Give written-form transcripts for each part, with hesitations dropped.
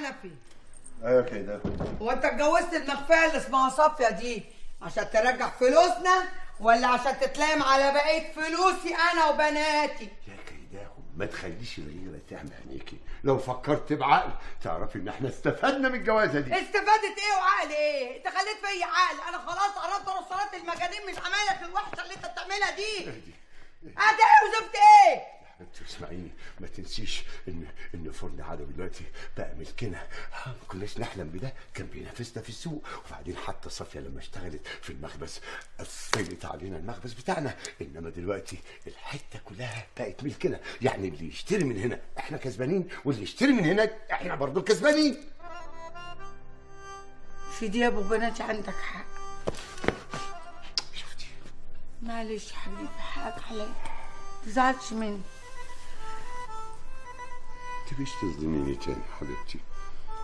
معانا فيه. ايوه كده. هو انت اتجوزت المخفيه اللي اسمها صافيه دي عشان ترجع فلوسنا ولا عشان تتلام على بقيه فلوسي انا وبناتي؟ يا كيداهم ما تخليش الغيره تعمل عينيكي، لو فكرت بعقل تعرفي ان احنا استفدنا من الجوازه دي. استفادت ايه وعقل ايه؟ انت خليت فيا عقل، انا خلاص قربت اروح صلاه المجانين مش عماله الوحشه اللي انت بتعملها دي. اهدي اهدي وزفت ايه؟ انت اسمعيني ما تنسيش ان فرن عدوي دلوقتي بقى ملكنا، ما كناش نحلم بده، كان بينافسنا في السوق، وبعدين حتى صافيه لما اشتغلت في المخبز قفلت علينا المخبز بتاعنا، انما دلوقتي الحته كلها بقت ملكنا، يعني اللي يشتري من هنا احنا كسبانين واللي يشتري من هناك احنا برضه كسبانين. في دي يا ابو بناتي عندك حق. شفتي؟ معلش يا حبيبي حقك عليا، ما تزعلش مني. ما تبيش تظلميني تاني حبيبتي،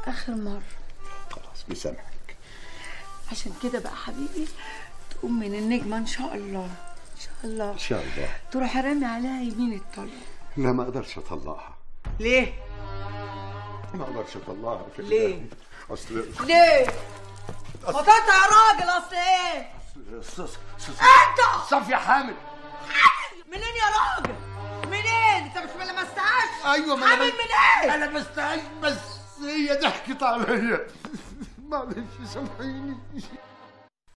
اخر مره. خلاص بسامحك. عشان كده بقى حبيبي تقوم من النجمه ان شاء الله ان شاء الله ان شاء الله تروح رامي عليها يمين الطلق. لا ما اقدرش اطلقها. ليه؟ ما اقدرش اطلقها كده. ليه؟ اصل ليه؟ مطاطا يا راجل. اصل ايه؟ اصل انت صافيه حامل. حامل منين يا راجل؟ منين؟ انت مش ملمستهاش؟ ايوه ما انا منين؟ انا مستهاش بس هي ضحكت عليا. معلش سامحيني.